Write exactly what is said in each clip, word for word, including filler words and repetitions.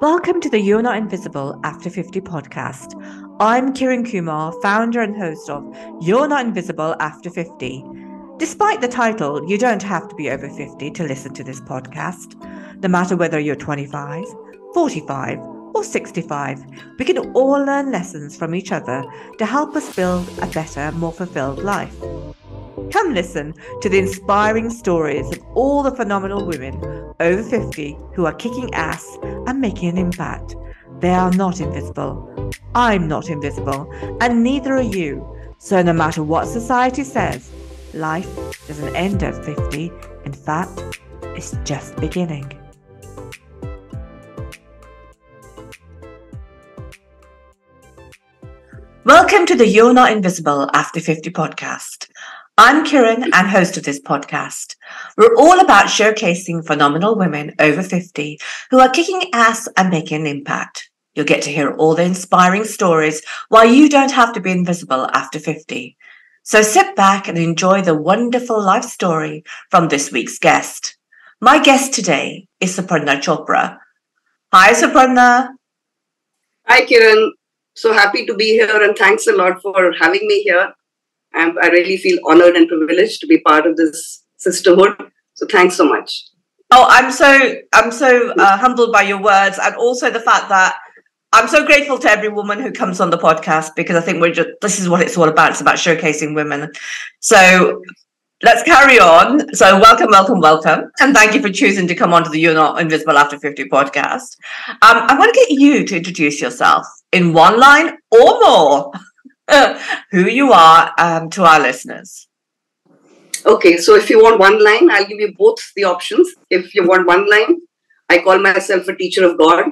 Welcome to the You Are Not Invisible After fifty podcast. I'm Kiran Kumar, founder and host of You're Not Invisible After fifty. Despite the title, you don't have to be over fifty to listen to this podcast. No matter whether you're twenty-five, forty-five, or sixty-five, we can all learn lessons from each other to help us build a better, more fulfilled life. Come listen to the inspiring stories of all the phenomenal women over fifty who are kicking ass and making an impact. They are not invisible. I'm not invisible, and neither are you. So no matter what society says, life doesn't end at fifty. In fact, it's just beginning. Welcome to the You're Not Invisible After fifty podcast. I'm Kiran and host of this podcast. We're all about showcasing phenomenal women over fifty who are kicking ass and making an impact. You'll get to hear all the inspiring stories while you don't have to be invisible after fifty. So sit back and enjoy the wonderful life story from this week's guest. My guest today is Superna Chopra. Hi, Superna. Hi, Kiran. So happy to be here and thanks a lot for having me here. I'm, I really feel honored and privileged to be part of this sisterhood. So thanks so much. Oh, I'm so I'm so uh, humbled by your words, and also the fact that I'm so grateful to every woman who comes on the podcast, because I think we're just this is what it's all about. It's about showcasing women. So let's carry on. So welcome, welcome, welcome, and thank you for choosing to come onto the You're Not Invisible After fifty podcast. Um, I want to get you to introduce yourself in one line or more. Uh, who you are um, to our listeners. Okay, so if you want one line, I'll give you both the options. If you want one line, I call myself a teacher of God.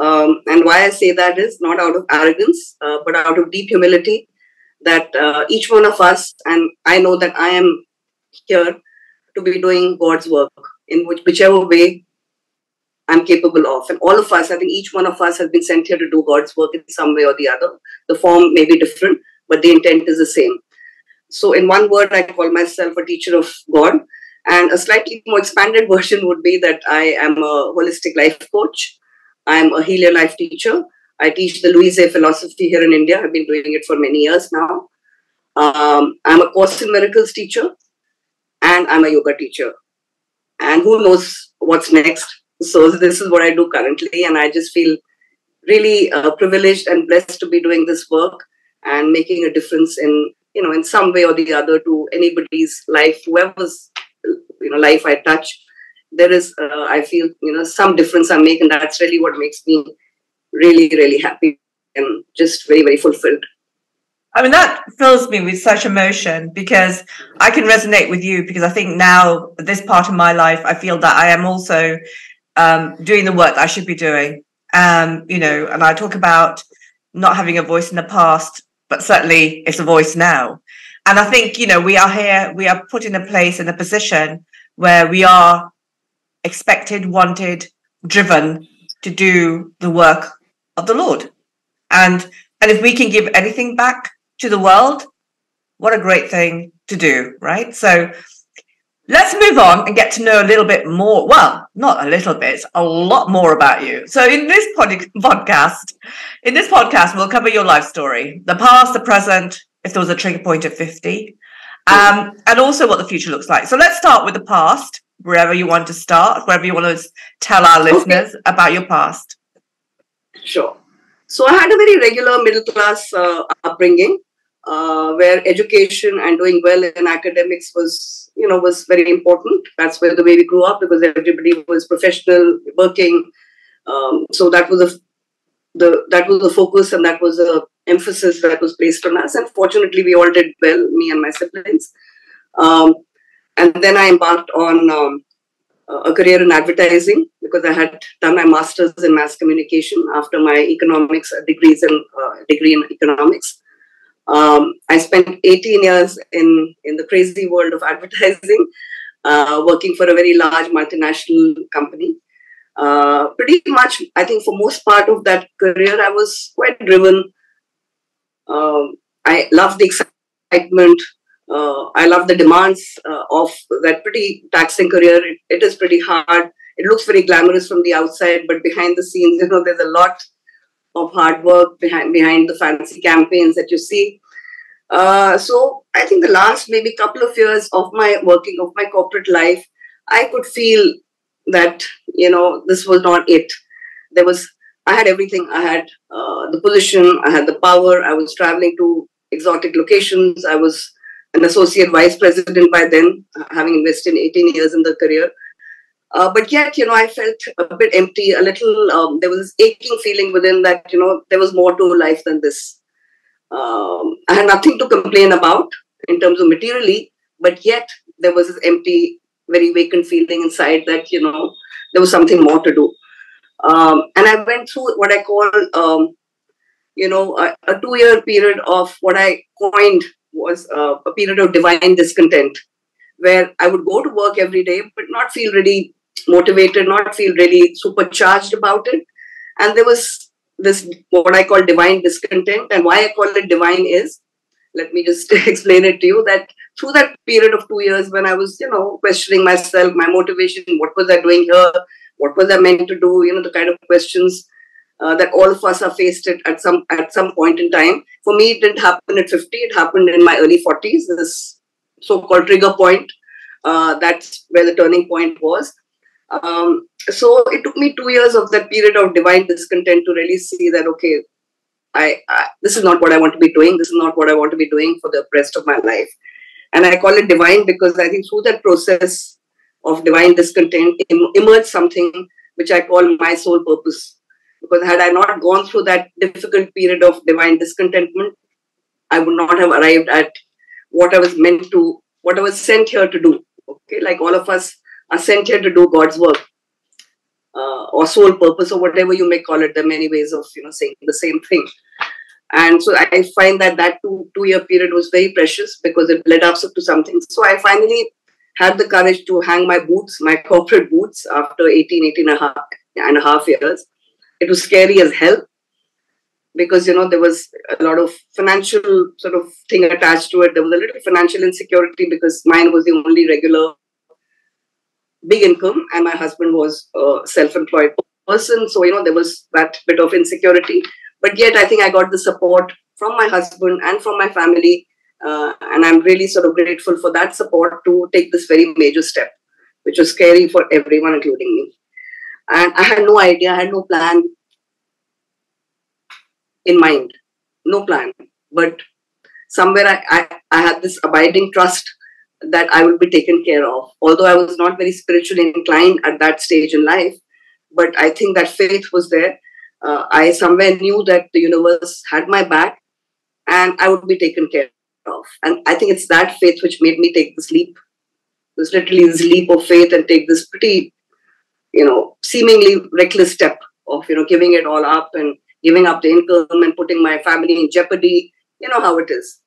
Um, and why I say that is not out of arrogance, uh, but out of deep humility, that uh, each one of us, and I know that I am here to be doing God's work in which, whichever way I'm capable of. And all of us, I think each one of us has been sent here to do God's work in some way or the other. The form may be different, but the intent is the same. So in one word, I call myself a teacher of God. And a slightly more expanded version would be that I am a holistic life coach. I'm a Heal Your Life teacher. I teach the Louise Hay philosophy here in India. I've been doing it for many years now. Um, I'm a Course in Miracles teacher. And I'm a yoga teacher. And who knows what's next? So this is what I do currently, and I just feel really uh, privileged and blessed to be doing this work and making a difference in, you know, in some way or the other to anybody's life, whoever's, you know, life I touch. There is, uh, I feel, you know, some difference I make, and that's really what makes me really, really happy and just very, very fulfilled. I mean, that fills me with such emotion, because I can resonate with you, because I think now this part of my life, I feel that I am also Um, doing the work that I should be doing, um, you know, and I talk about not having a voice in the past, but certainly it's a voice now. And I think, you know, we are here, we are put in a place, in a position where we are expected, wanted, driven to do the work of the Lord. And, and if we can give anything back to the world, what a great thing to do, right? So let's move on and get to know a little bit more. Well, not a little bit, a lot more about you. So in this pod- podcast, in this podcast, we'll cover your life story, the past, the present, if there was a trigger point at fifty, um, and also what the future looks like. So let's start with the past, wherever you want to start, wherever you want to tell our listeners okay. about your past. Sure. So I had a very regular middle-class uh, upbringing. Uh, where education and doing well in academics was, you know, was very important. That's where the way we grew up, because everybody was professional, working. Um, so that was a, the that was the focus, and that was the emphasis that was placed on us. And fortunately, we all did well, me and my siblings. Um, and then I embarked on um, a career in advertising, because I had done my master's in mass communication after my economics degrees and uh, degree in economics. Um, I spent eighteen years in, in the crazy world of advertising, uh, working for a very large multinational company. Uh, pretty much, I think for most part of that career, I was quite driven. Um, I loved the excitement, Uh, I love the demands uh, of that pretty taxing career. It, it is pretty hard. It looks very glamorous from the outside, but behind the scenes, you know, there's a lot of hard work behind, behind the fancy campaigns that you see. Uh, so I think the last maybe couple of years of my working, of my corporate life, I could feel that, you know, this was not it. There was, I had everything. I had uh, the position, I had the power. I was traveling to exotic locations. I was an associate vice president by then, having invested eighteen years in the career. Uh, but yet, you know, I felt a bit empty, a little, um, there was this aching feeling within that, you know, there was more to life than this. Um, I had nothing to complain about in terms of materially, but yet there was this empty, very vacant feeling inside that, you know, there was something more to do. Um, and I went through what I call, um, you know, a, a two-year period of what I coined was uh, a period of divine discontent, where I would go to work every day, but not feel really motivated, not feel really supercharged about it. And there was this, what I call divine discontent. And why I call it divine is, let me just explain it to you, that through that period of two years when I was, you know, questioning myself, my motivation, what was I doing here? What was I meant to do? You know, the kind of questions uh, that all of us have faced it at some, at some point in time. For me, it didn't happen at fifty. It happened in my early forties. This so-called trigger point. Uh, that's where the turning point was. Um, so it took me two years of that period of divine discontent to really see that, okay, I, I this is not what I want to be doing. This is not what I want to be doing for the rest of my life. And I call it divine because I think through that process of divine discontent em- emerged something which I call my soul purpose. Because had I not gone through that difficult period of divine discontentment, I would not have arrived at what I was meant to, what I was sent here to do. Okay, like all of us are sent here to do God's work uh, or soul purpose or whatever you may call it. There are many ways of, you know, saying the same thing. And so I find that that two, two-year period was very precious because it led up to something. So I finally had the courage to hang my boots, my corporate boots, after eighteen, eighteen and a half years. It was scary as hell. Because, you know, there was a lot of financial sort of thing attached to it. There was a little financial insecurity because mine was the only regular big income and my husband was a self-employed person. So, you know, there was that bit of insecurity. But yet I think I got the support from my husband and from my family. Uh, and I'm really sort of grateful for that support to take this very major step, which was scary for everyone, including me. And I had no idea, I had no plan in mind, no plan, but somewhere I, I, I had this abiding trust that I will be taken care of. Although I was not very spiritually inclined at that stage in life, but I think that faith was there. Uh, I somewhere knew that the universe had my back and I would be taken care of. And I think it's that faith which made me take this leap. It was literally this leap of faith and take this pretty, you know, seemingly reckless step of, you know, giving it all up and giving up the income and putting my family in jeopardy. You know how it is.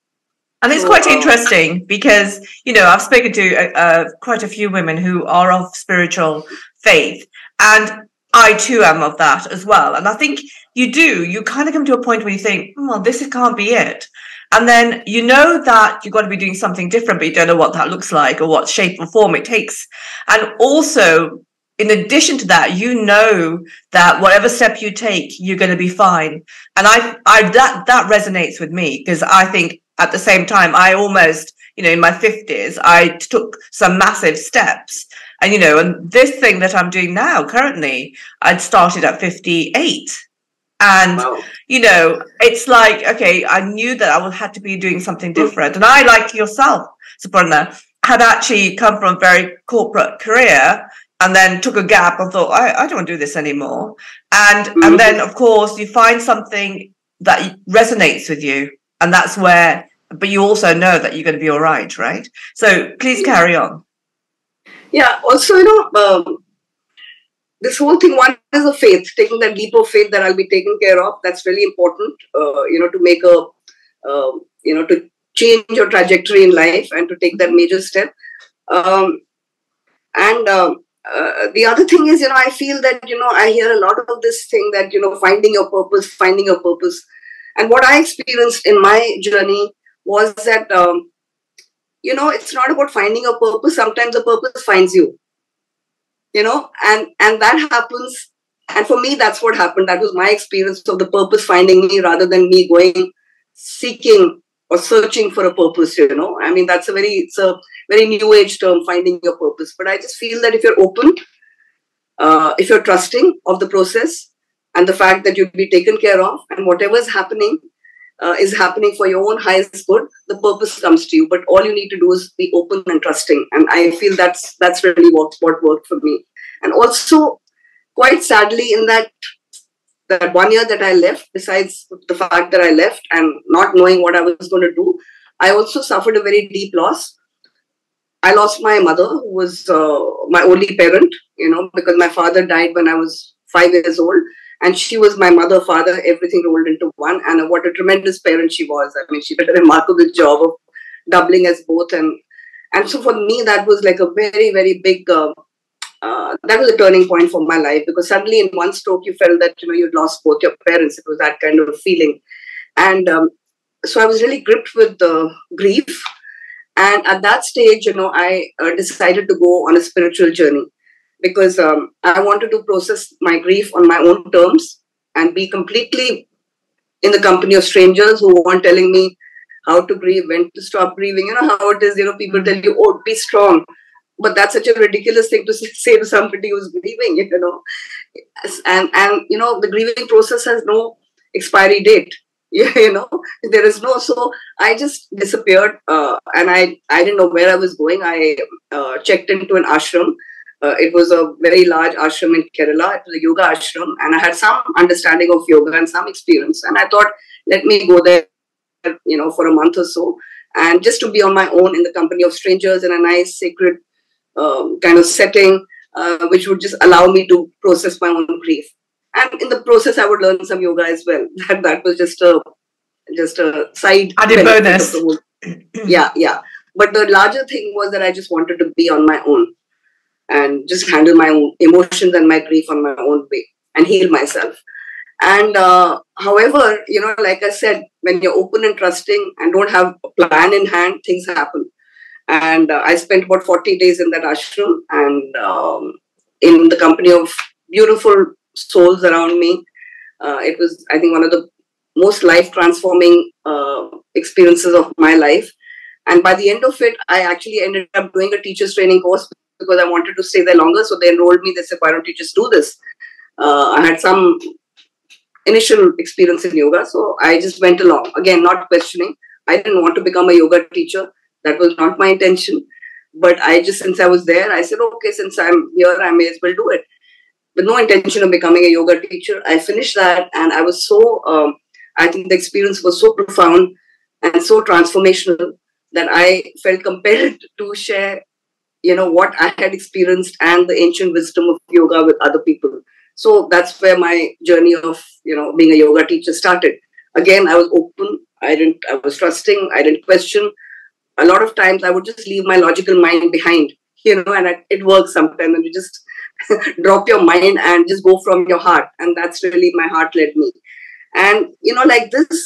And it's quite interesting because, you know, I've spoken to uh, quite a few women who are of spiritual faith. And I too am of that as well. And I think you do, you kind of come to a point where you think, well, oh, this can't be it. And then you know that you've got to be doing something different, but you don't know what that looks like or what shape or form it takes. And also, in addition to that, you know that whatever step you take, you're going to be fine. And I, I that that resonates with me because I think at the same time, I almost, you know, in my fifties, I took some massive steps. And, you know, and this thing that I'm doing now currently, I'd started at fifty-eight. And, wow. You know, it's like, okay, I knew that I had to be doing something different. And I, like yourself, Superna, had actually come from a very corporate career. And then took a gap and thought, I, I don't do this anymore. And mm-hmm. and then, of course, you find something that resonates with you. And that's where, but you also know that you're going to be all right, right? So please carry on. Yeah. Also, you know, um, this whole thing, one is a faith, taking that leap of faith that I'll be taken care of. That's really important, uh, you know, to make a, uh, you know, to change your trajectory in life and to take that major step. Um, and, um, Uh, the other thing is, you know, I feel that, you know, I hear a lot of this thing that, you know, finding your purpose, finding your purpose. And what I experienced in my journey was that um, you know, it's not about finding a purpose. Sometimes the purpose finds you, you know, and, and that happens. And for me, that's what happened. That was my experience of the purpose finding me rather than me going seeking or searching for a purpose, you know. I mean, that's a very, it's a very new age term, finding your purpose. But I just feel that if you're open, uh, if you're trusting of the process and the fact that you'd be taken care of and whatever is happening uh, is happening for your own highest good, the purpose comes to you. But all you need to do is be open and trusting. And I feel that's, that's really what, what worked for me. And also, quite sadly, in that that one year that I left, besides the fact that I left and not knowing what I was going to do, I also suffered a very deep loss. I lost my mother, who was uh, my only parent, you know, because my father died when I was five years old. And she was my mother, father, everything rolled into one. And what a tremendous parent she was. I mean, she did a remarkable job of doubling as both. And, and so for me, that was like a very, very big... Uh, Uh, that was a turning point for my life, because suddenly in one stroke, you felt that, you know, you'd lost both your parents. It was that kind of feeling. And um, so I was really gripped with uh, grief. And at that stage, you know, I uh, decided to go on a spiritual journey, because um, I wanted to process my grief on my own terms and be completely in the company of strangers who weren't telling me how to grieve, when to stop grieving. You know how it is, you know, people tell you, oh, be strong. But that's such a ridiculous thing to say to somebody who's grieving, you know. And, and you know, the grieving process has no expiry date, you know. There is no, so I just disappeared uh, and I, I didn't know where I was going. I uh, checked into an ashram. Uh, it was a very large ashram in Kerala. It was a yoga ashram. And I had some understanding of yoga and some experience. And I thought, let me go there, you know, for a month or so. And just to be on my own in the company of strangers in a nice, sacred Um, kind of setting, uh, which would just allow me to process my own grief. And in the process, I would learn some yoga as well. That that was just a just a side added bonus. Yeah, yeah. But the larger thing was that I just wanted to be on my own and just handle my own emotions and my grief on my own way and heal myself. And uh, however, you know, like I said, when you're open and trusting and don't have a plan in hand, things happen. And uh, I spent about forty days in that ashram and um, in the company of beautiful souls around me. Uh, it was, I think, one of the most life-transforming uh, experiences of my life. And by the end of it, I actually ended up doing a teacher's training course because I wanted to stay there longer. So they enrolled me. They said, why don't you just do this? Uh, I had some initial experience in yoga. So I just went along, again, not questioning. I didn't want to become a yoga teacher. That was not my intention. But I just, since I was there, I said, okay, since I'm here, I may as well do it. With no intention of becoming a yoga teacher, I finished that. And I was so, um, I think the experience was so profound and so transformational that I felt compelled to share, you know, what I had experienced and the ancient wisdom of yoga with other people. So that's where my journey of, you know, being a yoga teacher started. Again, I was open. I didn't, I was trusting. I didn't question. A lot of times I would just leave my logical mind behind, you know, and I, it works sometimes. And you just drop your mind and just go from your heart. And that's really my heart led me. And, you know, like this,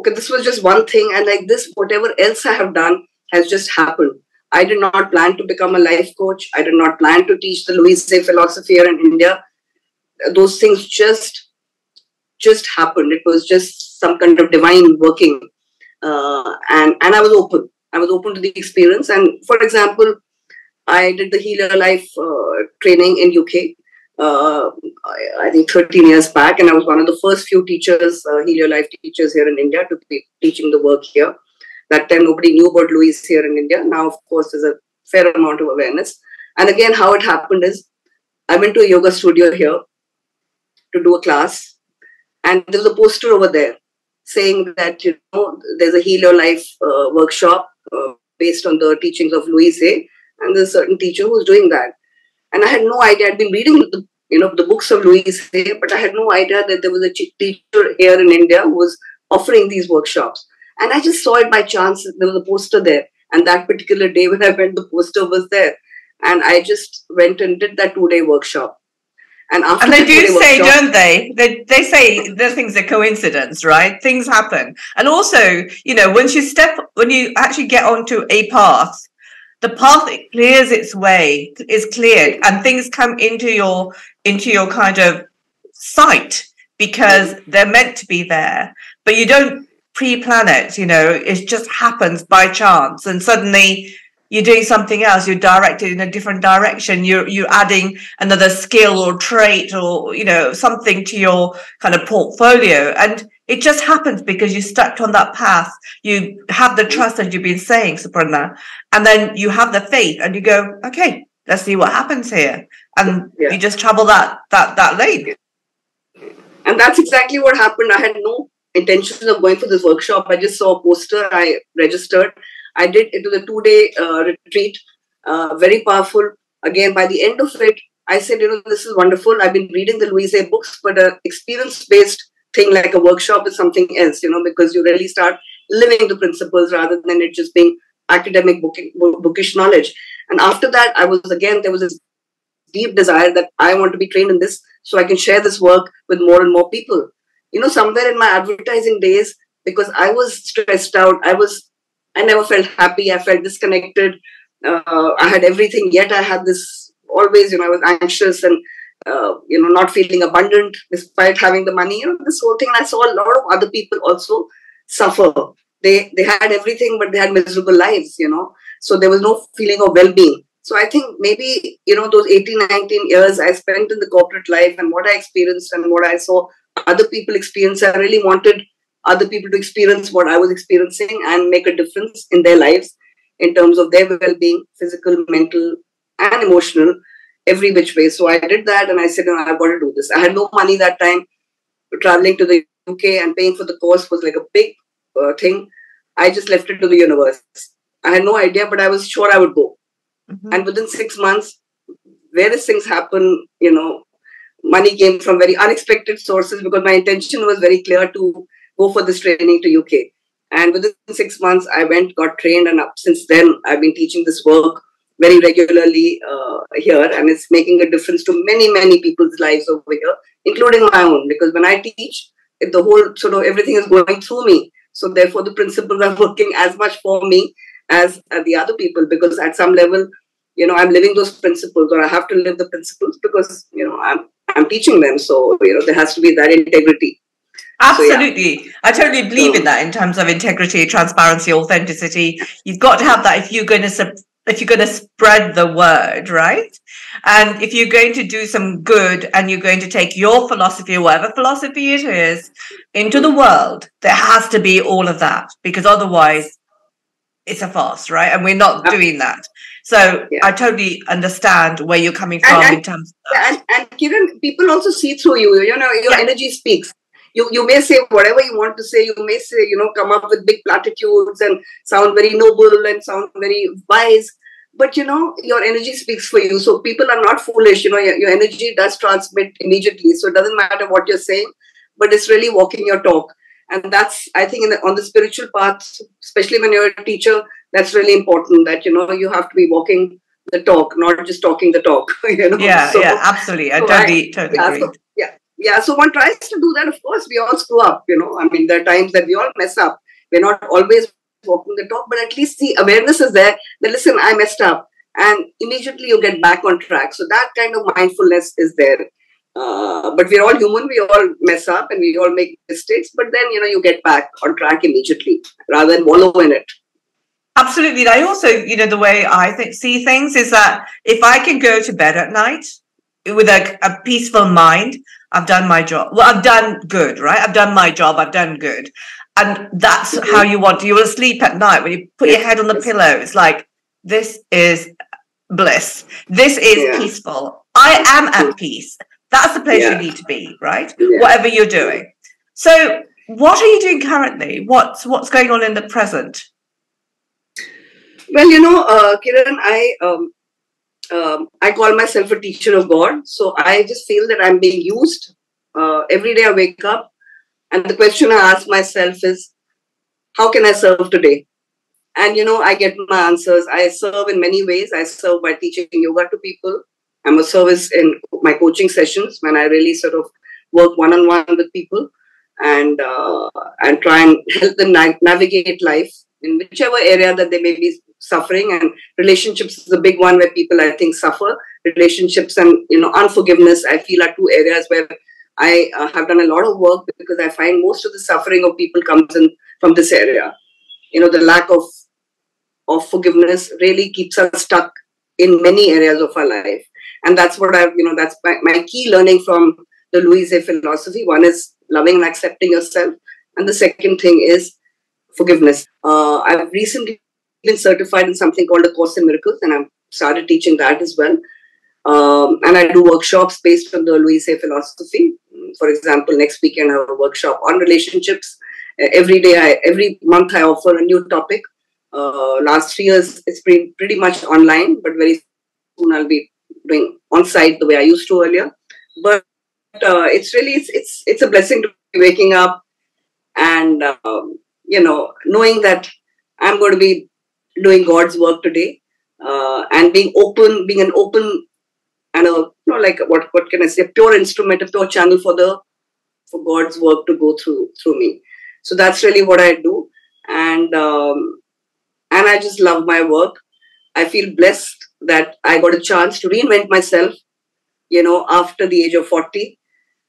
okay, this was just one thing. And like this, whatever else I have done has just happened. I did not plan to become a life coach. I did not plan to teach the Louise Hay philosophy here in India. Those things just, just happened. It was just some kind of divine working. Uh, and, and I was open. I was open to the experience. And for example, I did the Heal Your Life uh, training in U K, uh, I, I think thirteen years back. And I was one of the first few teachers, uh, Heal Your Life teachers here in India to be teaching the work here. That time, nobody knew about Louise here in India. Now, of course, there's a fair amount of awareness. And again, how it happened is I went to a yoga studio here to do a class. And there was a poster over there saying that, you know, there's a Heal Your Life uh, workshop Uh, based on the teachings of Louise Hay, and there's a certain teacher who's doing that. And I had no idea. I'd been reading the, you know, the books of Louise Hay, but I had no idea that there was a teacher here in India who was offering these workshops. And I just saw it by chance. There was a poster there. And that particular day when I went, the poster was there. And I just went and did that two-day workshop. And, after and they the do say, workshop, don't they? They they say nothing's a coincidence, right? Things happen. And also, you know, once you step, when you actually get onto a path, the path clears its way, is cleared, and things come into your into your kind of sight because they're meant to be there. But you don't pre-plan it, you know, it just happens by chance, and suddenly you're doing something else, you're directed in a different direction, you're you're adding another skill or trait or, you know, something to your kind of portfolio. And it just happens because you stepped on that path. You have the trust that you've been saying, Superna, and then you have the faith and you go, okay, let's see what happens here. And yeah. you just travel that that that lane. And that's exactly what happened. I had no intention of going for this workshop. I just saw a poster. I registered. I did it was a two-day uh, retreat, uh, very powerful. Again, by the end of it, I said, you know, this is wonderful. I've been reading the Louise Hay books, but an experience-based thing like a workshop is something else, you know, because you really start living the principles rather than it just being academic book, bookish knowledge. And after that, I was, again, there was this deep desire that I want to be trained in this so I can share this work with more and more people. You know, somewhere in my advertising days, because I was stressed out, I was I never felt happy. I felt disconnected. Uh, I had everything, yet I had this always, you know, I was anxious and, uh, you know, not feeling abundant despite having the money. You know, this whole thing. And I saw a lot of other people also suffer. They, they had everything, but they had miserable lives, you know. So there was no feeling of well-being. So I think maybe, you know, those eighteen, nineteen years I spent in the corporate life and what I experienced and what I saw other people experience, I really wanted other people to experience what I was experiencing and make a difference in their lives in terms of their well-being, physical, mental, and emotional, every which way. So I did that and I said, no, I've got to do this. I had no money that time. Traveling to the U K and paying for the course was like a big uh, thing. I just left it to the universe. I had no idea, but I was sure I would go. Mm-hmm. And within six months, various things happen, you know, money came from very unexpected sources because my intention was very clear to go for this training to U K. And within six months, I went, got trained, and up since then, I've been teaching this work very regularly uh, here, and it's making a difference to many, many people's lives over here, including my own, because when I teach, the whole sort of everything is going through me. So therefore, the principles are working as much for me as uh, the other people, because at some level, you know, I'm living those principles, or I have to live the principles because, you know, I'm, I'm teaching them. So, you know, there has to be that integrity. Absolutely. So, yeah. I totally believe so, in that in terms of integrity, transparency, authenticity. You've got to have that if you're going to if you're going to spread the word, right? And if you're going to do some good and you're going to take your philosophy, whatever philosophy it is, into the world, there has to be all of that because otherwise it's a farce, right? And we're not doing that. So yeah. I totally understand where you're coming from and, and, in terms of that. And, and Kiran, people also see through you, you know, your yeah. energy speaks. You, you may say whatever you want to say, you may say, you know, come up with big platitudes and sound very noble and sound very wise. But, you know, your energy speaks for you. So people are not foolish. You know, your, your energy does transmit immediately. So it doesn't matter what you're saying, but it's really walking your talk. And that's, I think, in the, on the spiritual path, especially when you're a teacher, that's really important that, you know, you have to be walking the talk, not just talking the talk. You know? Yeah, so, yeah, absolutely. I so totally, I, totally yeah, agree. So, yeah. Yeah, so one tries to do that. Of course, we all screw up, you know. I mean, there are times that we all mess up. We're not always walking the talk, but at least the awareness is there that, listen, I messed up. And immediately you get back on track. So that kind of mindfulness is there. Uh, but we're all human. We all mess up and we all make mistakes. But then, you know, you get back on track immediately rather than wallow in it. Absolutely. And I also, you know, the way I think see things is that if I can go to bed at night with a, a peaceful mind, I've done my job. Well, I've done good, right? I've done my job. I've done good. And that's how you want to. You will sleep at night when you put your head on the pillow. It's like, this is bliss. This is yeah. peaceful. I am at peace. That's the place yeah. you need to be, right? Yeah. Whatever you're doing. So what are you doing currently? What's, what's going on in the present? Well, you know, uh, Kiran, I... Um, Um, I call myself a teacher of God. So I just feel that I'm being used. Uh, every day I wake up and the question I ask myself is, how can I serve today? And, you know, I get my answers. I serve in many ways. I serve by teaching yoga to people. I'm a service in my coaching sessions when I really sort of work one-on-one with people and uh, and try and help them na- navigate life in whichever area that they may be suffering. And relationships is a big one where people, I think, suffer. Relationships and, you know, unforgiveness, I feel, are two areas where I uh, have done a lot of work, because I find most of the suffering of people comes in from this area. You know, the lack of of forgiveness really keeps us stuck in many areas of our life. And that's what I've, you know, that's my, my key learning from the Louise Hay philosophy. One is loving and accepting yourself. And the second thing is forgiveness. Uh, I've recently been certified in something called A Course in Miracles, and I've started teaching that as well. Um, and I do workshops based on the Louise Hay philosophy. For example, next weekend I have a workshop on relationships. Every day, I, every month I offer a new topic. Uh, last three years, it's been pretty much online, but very soon I'll be doing on-site the way I used to earlier. But uh, it's really, it's, it's it's a blessing to be waking up and, um, you know, knowing that I'm going to be doing God's work today, uh, and being open, being an open and a, you know, like, what, what can I say, a pure instrument, a pure channel for the, for God's work to go through, through me. So that's really what I do. And, um, and I just love my work. I feel blessed that I got a chance to reinvent myself, you know, after the age of forty.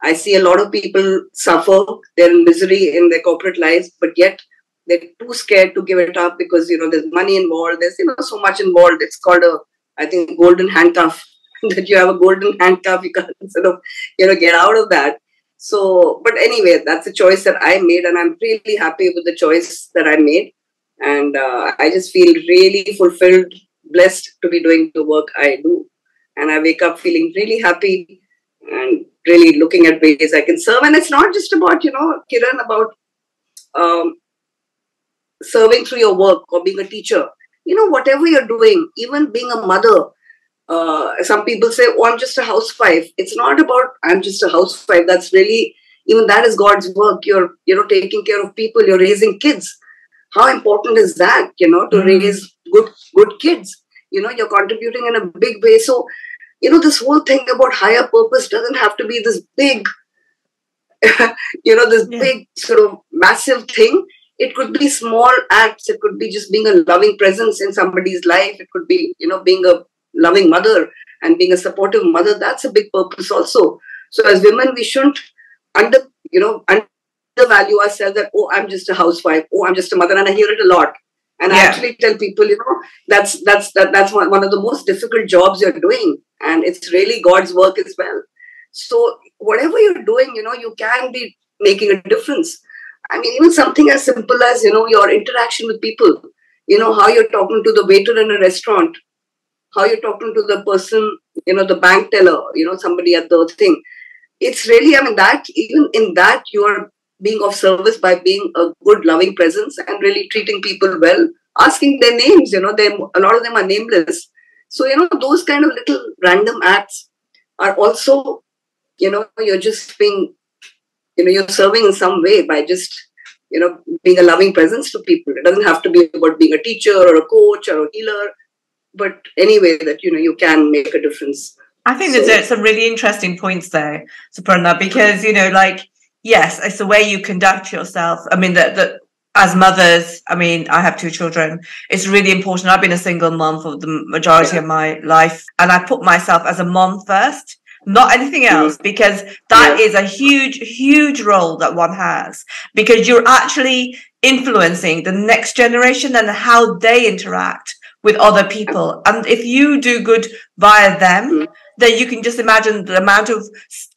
I see a lot of people suffer, they're in misery in their corporate lives, but yet they're too scared to give it up because, you know, there's money involved, there's, you know, so much involved. It's called a, I think, golden handcuff, that you have a golden handcuff, you can't sort of, you know, get out of that. So, but anyway, that's a choice that I made, and I'm really happy with the choice that I made. And uh, I just feel really fulfilled, blessed to be doing the work I do. And I wake up feeling really happy and really looking at ways I can serve. And it's not just about, you know, Kiran, about um, serving through your work or being a teacher. You know, whatever you're doing, even being a mother, uh, some people say, oh, I'm just a housewife. It's not about, I'm just a housewife. That's really, even that is God's work. You're, you know, taking care of people, you're raising kids. How important is that, you know, to raise good, good kids? You know, you're contributing in a big way. So, you know, this whole thing about higher purpose doesn't have to be this big, you know, this yeah. big sort of massive thing. It could be small acts. It could be just being a loving presence in somebody's life. It could be, you know, being a loving mother and being a supportive mother. That's a big purpose also. So as women, we shouldn't under, you know, undervalue ourselves that, oh, I'm just a housewife. Oh, I'm just a mother. And I hear it a lot. And yeah. I actually tell people, you know, that's that's that, that's one, one of the most difficult jobs you're doing. And it's really God's work as well. So whatever you're doing, you know, you can be making a difference. I mean, even something as simple as, you know, your interaction with people, you know, how you're talking to the waiter in a restaurant, how you're talking to the person, you know, the bank teller, you know, somebody at the thing. It's really, I mean, that even in that you are being of service by being a good, loving presence and really treating people well, asking their names, you know, they, a lot of them are nameless. So, you know, those kind of little random acts are also, you know, you're just being, you know, you're serving in some way by just, you know, being a loving presence to people. It doesn't have to be about being a teacher or a coach or a healer, but anyway, that, you know, you can make a difference. I think so, there's some really interesting points there, Superna, because, you know, like, yes, it's the way you conduct yourself. I mean, that that as mothers, I mean, I have two children. It's really important. I've been a single mom for the majority yeah. of my life, and I put myself as a mom first, not anything else, mm. because that yeah. is a huge, huge role that one has, because you're actually influencing the next generation and how they interact with other people. And if you do good via them, mm. then you can just imagine the amount of,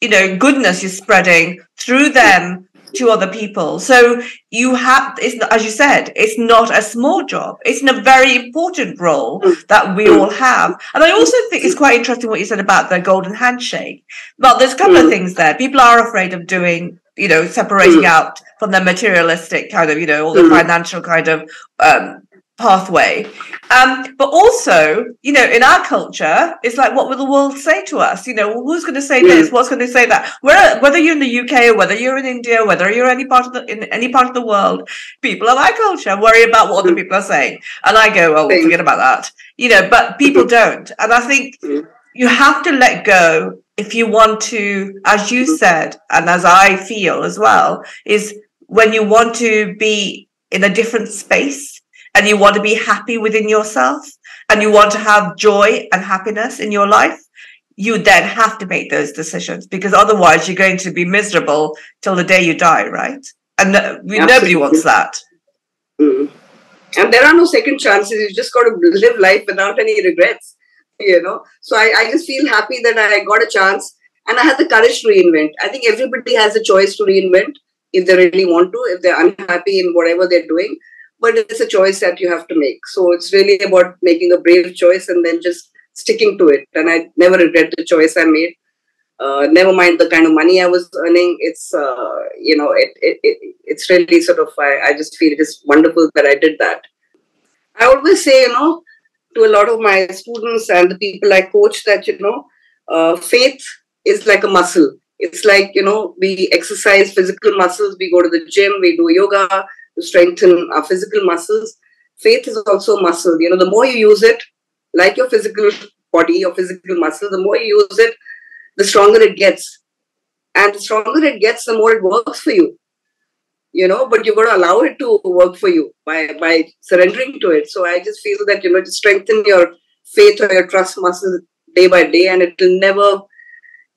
you know, goodness you're spreading through them to other people. So you have, it's, as you said, it's not a small job. It's a very important role that we all have. And I also think it's quite interesting what you said about the golden handshake. But there's a couple of things there. People are afraid of doing, you know, separating out from the materialistic kind of, you know, all the financial kind of um pathway, um but also, you know, in our culture, it's like, what will the world say to us? You know, well, who's going to say yeah. this, what's going to say that? Where, whether you're in the U K or whether you're in India, whether you're any part of the, in any part of the world, people of our culture worry about what other people are saying, and I go, well, forget about that, you know, but people don't. And I think you have to let go if you want to, as you said, and as I feel as well, is when you want to be in a different space and you want to be happy within yourself and you want to have joy and happiness in your life, you then have to make those decisions, because otherwise you're going to be miserable till the day you die, right? And we, nobody wants that. Mm. And there are no second chances. You just got to live life without any regrets, you know. So I, I just feel happy that I got a chance and I had the courage to reinvent. I think everybody has a choice to reinvent if they really want to, if they're unhappy in whatever they're doing. But it's a choice that you have to make. So it's really about making a brave choice and then just sticking to it. And I never regret the choice I made. Uh, never mind the kind of money I was earning. It's, uh, you know, it, it, it it's really sort of, I, I just feel it is wonderful that I did that. I always say, you know, to a lot of my students and the people I coach that, you know, uh, faith is like a muscle. It's like, you know, we exercise physical muscles. We go to the gym, we do yoga to strengthen our physical muscles. Faith is also a muscle. You know, the more you use it, like your physical body, your physical muscle, the more you use it, the stronger it gets. And the stronger it gets, the more it works for you. You know, but you've got to allow it to work for you by, by surrendering to it. So I just feel that, you know, to strengthen your faith or your trust muscle day by day, and it will never,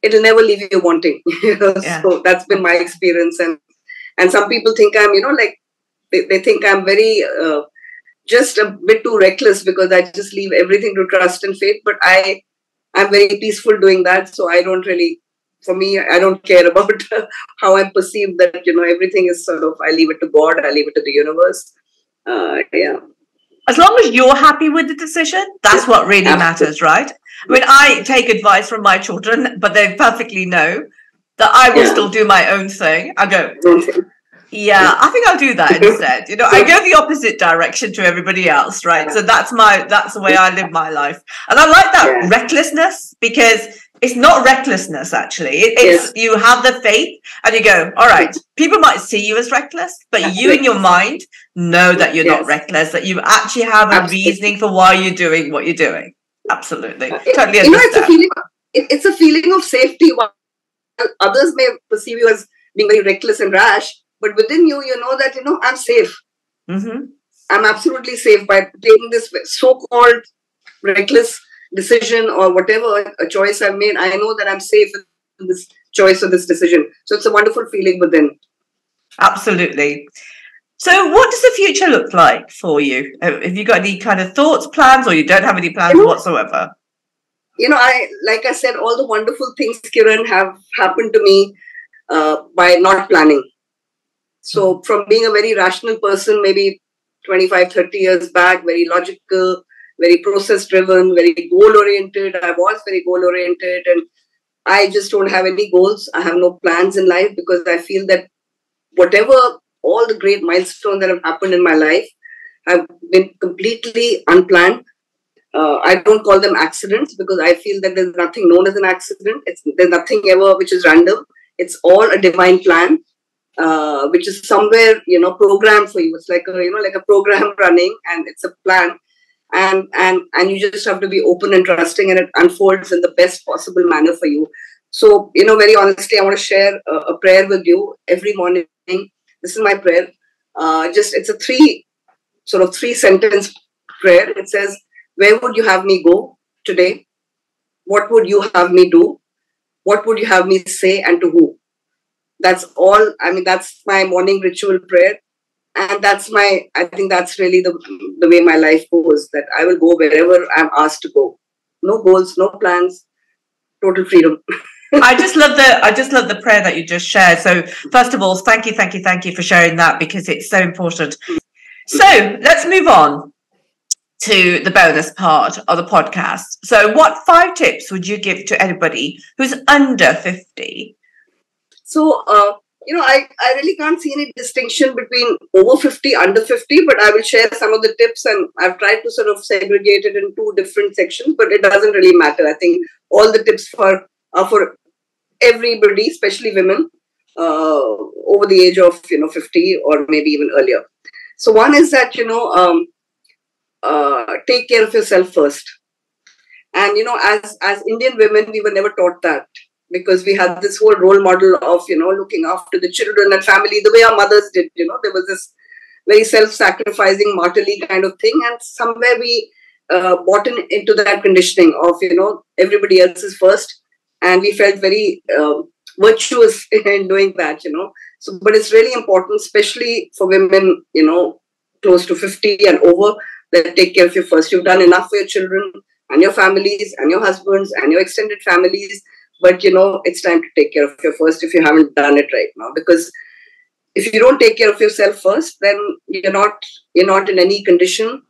it'll never leave you wanting. Yeah. So that's been my experience. And, and some people think I'm, you know, like, they, they think I'm very, uh, just a bit too reckless because I just leave everything to trust and faith. But I, I'm very peaceful doing that. So I don't really, for me, I don't care about how I'm perceived, that, you know, everything is sort of, I leave it to God, I leave it to the universe. Uh, yeah. As long as you're happy with the decision, that's what really Absolutely. matters, right? I mean, I take advice from my children, but they perfectly know that I will yeah. still do my own thing. I go, yeah, I think I'll do that instead. You know, I go the opposite direction to everybody else, right? So that's my, that's the way I live my life. And I like that yeah. recklessness, because it's not recklessness, actually. It, it's, yeah. you have the faith and you go, all right, people might see you as reckless, but you in your mind know that you're yes. not reckless, that you actually have a Absolutely. reasoning for why you're doing what you're doing. Absolutely. It, totally you know, it's a feeling, it, it's a feeling of safety. While others may perceive you as being very reckless and rash, but within you, you know that, you know, I'm safe. Mm-hmm. I'm absolutely safe by taking this so-called reckless decision or whatever a choice I've made. I know that I'm safe in this choice or this decision. So it's a wonderful feeling within. Absolutely. So what does the future look like for you? Have you got any kind of thoughts, plans, or you don't have any plans mm-hmm. whatsoever? You know, I, like I said, all the wonderful things, Kiran, have happened to me uh, by not planning. So from being a very rational person, maybe twenty-five, thirty years back, very logical, very process-driven, very goal-oriented. I was very goal-oriented, and I just don't have any goals. I have no plans in life, because I feel that whatever, all the great milestones that have happened in my life have been completely unplanned. Uh, I don't call them accidents, because I feel that there's nothing known as an accident. It's, there's nothing ever which is random. It's all a divine plan. Uh, which is somewhere, you know, programmed for you. It's like a, you know, like a program running, and it's a plan, and and and you just have to be open and trusting, and it unfolds in the best possible manner for you. So, you know, very honestly, I want to share a, a prayer with you every morning. This is my prayer. Uh, just it's a three sort of three sentence prayer. It says, "Where would you have me go today? What would you have me do? What would you have me say, and to who?" That's all. I mean, that's my morning ritual prayer. And that's my, I think that's really the, the way my life goes, that I will go wherever I'm asked to go. No goals, no plans, total freedom. I just love the, I just love the prayer that you just shared. So first of all, thank you, thank you, thank you for sharing that, because it's so important. So let's move on to the bonus part of the podcast. So what five tips would you give to anybody who's under fifty? So, uh, you know, I, I really can't see any distinction between over fifty, under fifty, but I will share some of the tips, and I've tried to sort of segregate it in two different sections, but it doesn't really matter. I think all the tips for, are for everybody, especially women uh, over the age of, you know, fifty or maybe even earlier. So one is that, you know, um, uh, take care of yourself first. And, you know, as, as Indian women, we were never taught that, because we had this whole role model of, you know, looking after the children and family the way our mothers did. You know, there was this very self-sacrificing, martyrly kind of thing. And somewhere we uh, bought in, into that conditioning of, you know, everybody else is first. And we felt very uh, virtuous in doing that, you know. So, but it's really important, especially for women, you know, close to fifty and over, that take care of you first. You've done enough for your children and your families and your husbands and your extended families. But, you know, it's time to take care of you first if you haven't done it right now. Because if you don't take care of yourself first, then you're not, you're not in any condition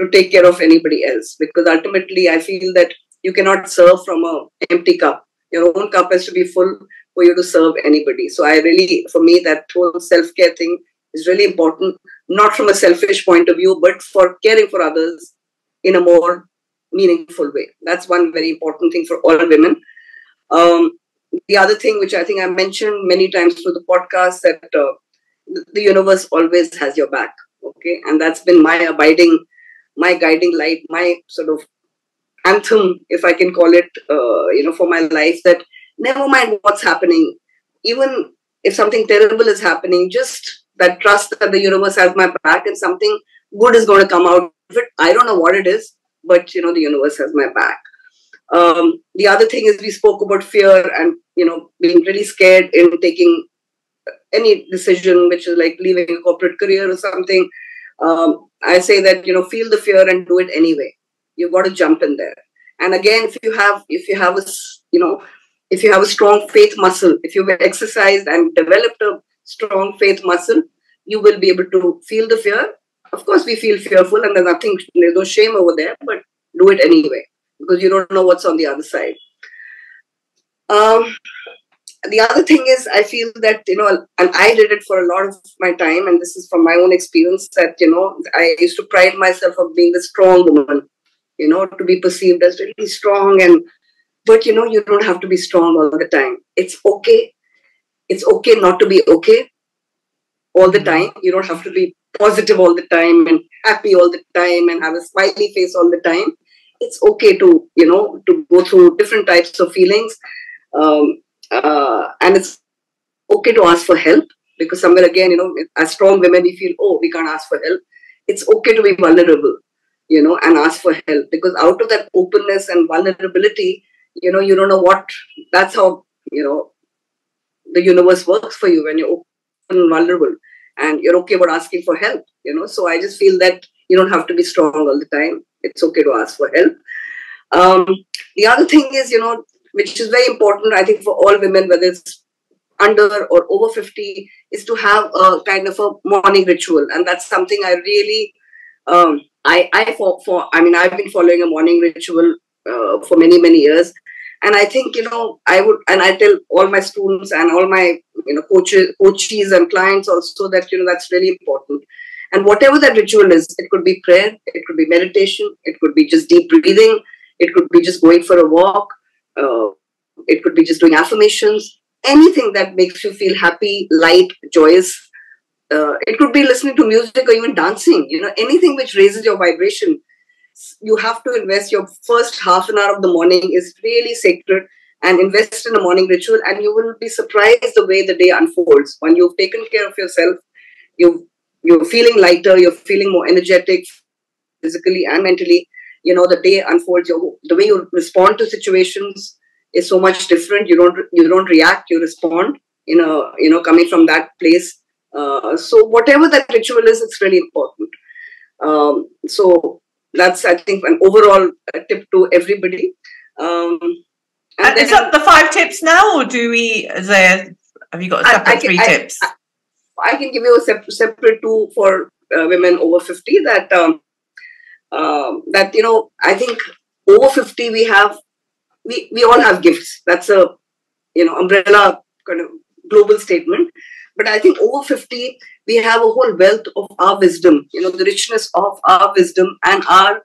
to take care of anybody else. Because ultimately, I feel that you cannot serve from an empty cup. Your own cup has to be full for you to serve anybody. So I really, for me, that whole self-care thing is really important, not from a selfish point of view, but for caring for others in a more meaningful way. That's one very important thing for all women. Um, the other thing, which I think I mentioned many times through the podcast, that uh, the universe always has your back. Okay. And that's been my abiding, my guiding light, my sort of anthem, if I can call it, uh, you know, for my life, that never mind what's happening, even if something terrible is happening, just that trust that the universe has my back and something good is going to come out of it. I don't know what it is, but, you know, the universe has my back. Um, the other thing is, we spoke about fear and, you know, being really scared in taking any decision, which is like leaving a corporate career or something. Um, I say that, you know, feel the fear and do it anyway. You've got to jump in there. And again, if you have, if you have a, you know, if you have a strong faith muscle, if you've exercised and developed a strong faith muscle, you will be able to feel the fear. Of course, we feel fearful, and there's nothing, there's no shame over there, but do it anyway, because you don't know what's on the other side. Um, the other thing is, I feel that, you know, and I did it for a lot of my time, and this is from my own experience, that, you know, I used to pride myself of being the strong woman, you know, to be perceived as really strong. And, but, you know, you don't have to be strong all the time. It's okay. It's okay not to be okay all the time. You don't have to be positive all the time and happy all the time and have a smiley face all the time. It's okay to, you know, to go through different types of feelings. Um, uh, and it's okay to ask for help, because somewhere again, you know, as strong women, we feel, oh, we can't ask for help. It's okay to be vulnerable, you know, and ask for help, because out of that openness and vulnerability, you know, you don't know what, that's how, you know, the universe works for you when you're open and vulnerable and you're okay about asking for help, you know. So I just feel that you don't have to be strong all the time. It's okay to ask for help. Um, the other thing is, you know, which is very important, I think, for all women, whether it's under or over fifty, is to have a kind of a morning ritual. And that's something I really, um, I, I for, for, I mean, I've been following a morning ritual uh, for many, many years. And I think, you know, I would, and I tell all my students and all my, you know, coaches, coaches and clients also that, you know, that's really important. And whatever that ritual is, it could be prayer, it could be meditation, it could be just deep breathing, it could be just going for a walk, uh, it could be just doing affirmations, anything that makes you feel happy, light, joyous. Uh, it could be listening to music or even dancing, you know, anything which raises your vibration. You have to invest your first half an hour of the morning is really sacred, and invest in a morning ritual, and you will be surprised the way the day unfolds. When you've taken care of yourself, you've You're feeling lighter, you're feeling more energetic physically and mentally. You know, the day unfolds, your, the way you respond to situations is so much different. You don't, you don't react, you respond, you know, you know, coming from that place. Uh, so whatever that ritual is, it's really important. Um, so that's, I think, an overall tip to everybody. Um, and and is that the five tips now, or do we, is there, have you got a separate I, I, three I, tips? I, I can give you a separate, separate two for uh, women over fifty that, um, uh, that, you know, I think over fifty, we have, we, we all have gifts. That's a, you know, umbrella kind of global statement. But I think over fifty, we have a whole wealth of our wisdom, you know, the richness of our wisdom and our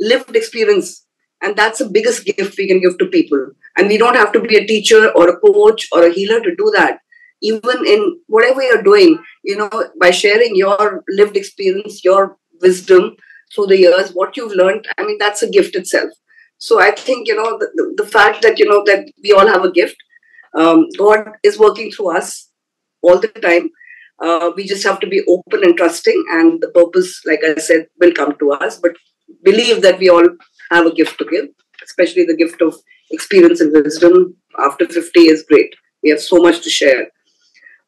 lived experience. And that's the biggest gift we can give to people. And we don't have to be a teacher or a coach or a healer to do that. Even in whatever you're doing, you know, by sharing your lived experience, your wisdom through the years, what you've learned, I mean, that's a gift itself. So I think, you know, the, the, the fact that, you know, that we all have a gift, um, God is working through us all the time. Uh, we just have to be open and trusting, and the purpose, like I said, will come to us. But believe that we all have a gift to give, especially the gift of experience and wisdom. After fifty is great. We have so much to share.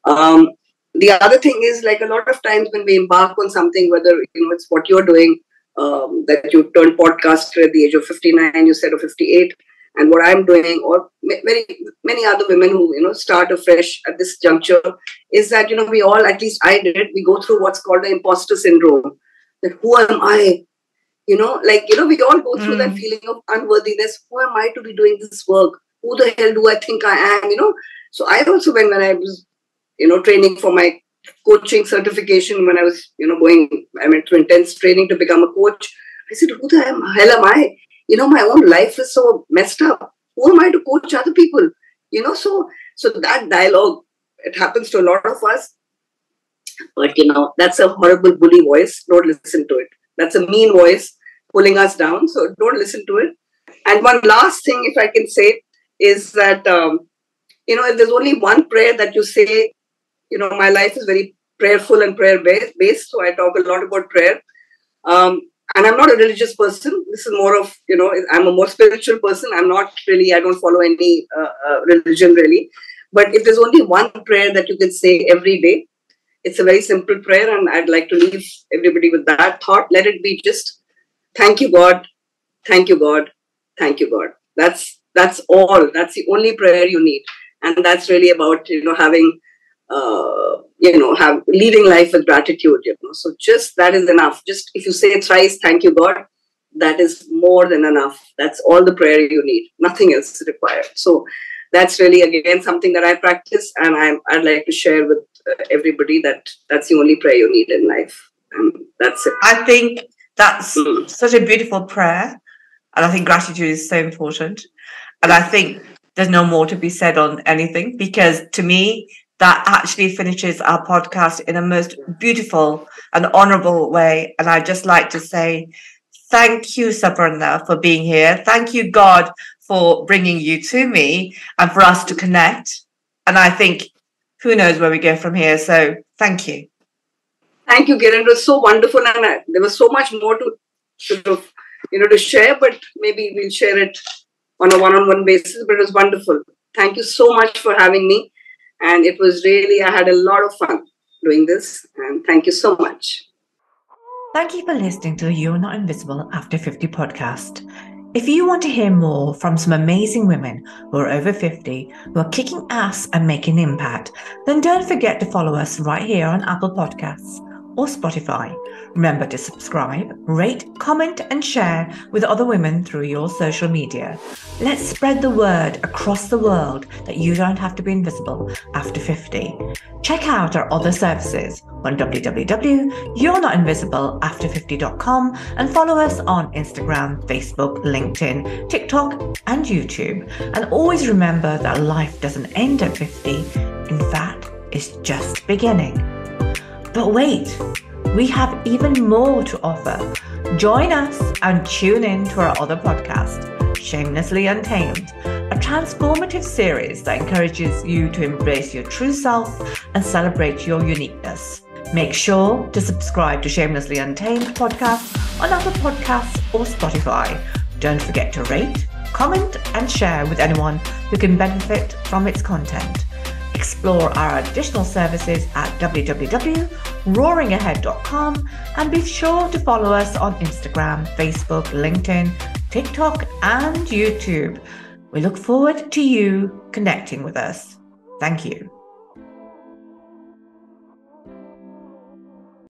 Um, the other thing is, like, a lot of times when we embark on something, whether, you know, it's what you're doing, um, that you turned podcaster at the age of fifty-nine, you said, or fifty-eight, and what I'm doing, or many, many other women who, you know, start afresh at this juncture, is that, you know, we all, at least I did, we go through what's called the imposter syndrome. That who am I? You know, like, you know, we all go through mm. that feeling of unworthiness. Who am I to be doing this work? Who the hell do I think I am? You know, so I also, when, when I was, you know, training for my coaching certification, when I was, you know, going, I went to intense training to become a coach. I said, who the hell am I? You know, my own life is so messed up. Who am I to coach other people? You know, so, so that dialogue, it happens to a lot of us. But, you know, that's a horrible bully voice. Don't listen to it. That's a mean voice pulling us down. So don't listen to it. And one last thing, if I can say, is that, um, you know, if there's only one prayer that you say, you know, my life is very prayerful and prayer-based, so I talk a lot about prayer. Um, and I'm not a religious person. This is more of, you know, I'm a more spiritual person. I'm not really, I don't follow any uh, uh, religion really. But if there's only one prayer that you can say every day, it's a very simple prayer, and I'd like to leave everybody with that thought. Let it be just, thank you, God. Thank you, God. Thank you, God. That's That's all. That's the only prayer you need. And that's really about, you know, having, uh, you know, have leading life with gratitude, you know. So just that is enough. Just if you say thrice, thank you, God, that is more than enough. That's all the prayer you need. Nothing else is required. So that's really, again, something that I practice, and I'm, I'd like to share with everybody that that's the only prayer you need in life. And that's it. I think that's mm. such a beautiful prayer. And I think gratitude is so important. And I think there's no more to be said on anything, because to me, that actually finishes our podcast in a most beautiful and honourable way. And I'd just like to say thank you, Superna, for being here. Thank you, God, for bringing you to me and for us to connect. And I think who knows where we go from here. So thank you. Thank you, Kiran. It was so wonderful. And I, there was so much more to, to, you know, to share, but maybe we'll share it on a one-on-one basis, but it was wonderful. Thank you so much for having me. And it was really, I had a lot of fun doing this. And thank you so much. Thank you for listening to the You're Not Invisible After fifty podcast. If you want to hear more from some amazing women who are over fifty, who are kicking ass and making an impact, then don't forget to follow us right here on Apple Podcasts or Spotify. Remember to subscribe, rate, comment, and share with other women through your social media. Let's spread the word across the world that you don't have to be invisible after fifty. Check out our other services on w w w dot you're not invisible after fifty dot com and follow us on Instagram, Facebook, LinkedIn, TikTok, and YouTube. And always remember that life doesn't end at fifty. In fact, it's just beginning. But wait, we have even more to offer. Join us and tune in to our other podcast, Shamelessly Untamed, a transformative series that encourages you to embrace your true self and celebrate your uniqueness. Make sure to subscribe to Shamelessly Untamed podcast on Apple Podcasts or Spotify. Don't forget to rate, comment, and share with anyone who can benefit from its content. Explore our additional services at w w w dot roaring ahead dot com and be sure to follow us on Instagram, Facebook, LinkedIn, TikTok, and YouTube. We look forward to you connecting with us. Thank you.